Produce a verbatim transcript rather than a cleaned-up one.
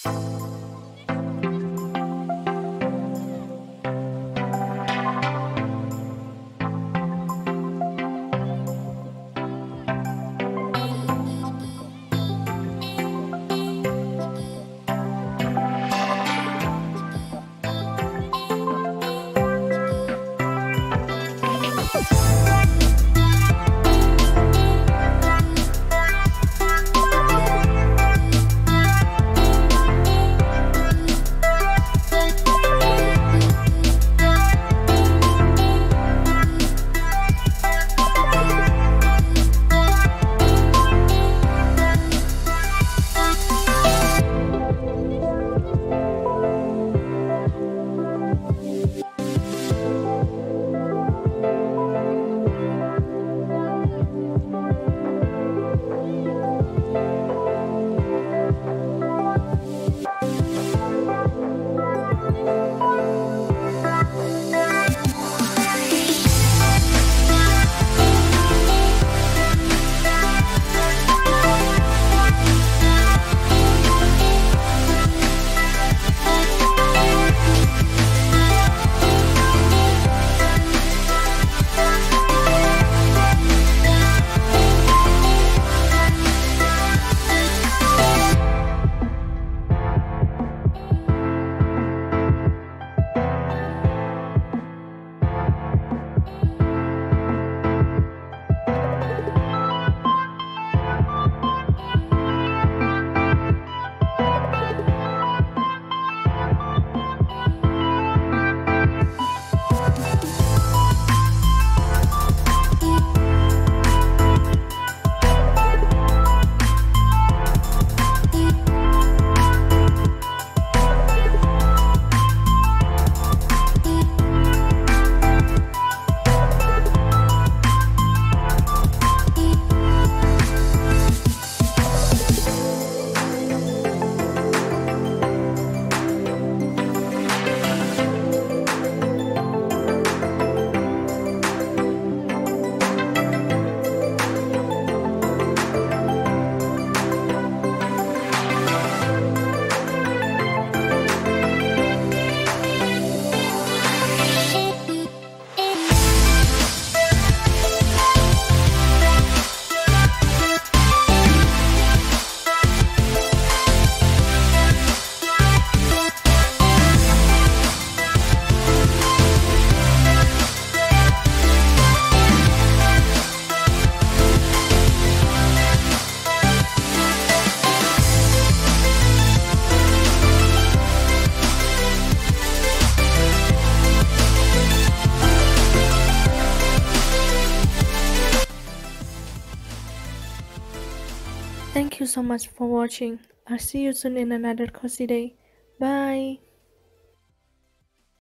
Thank you so much for watching. I'll see you soon in another cozy day. Bye.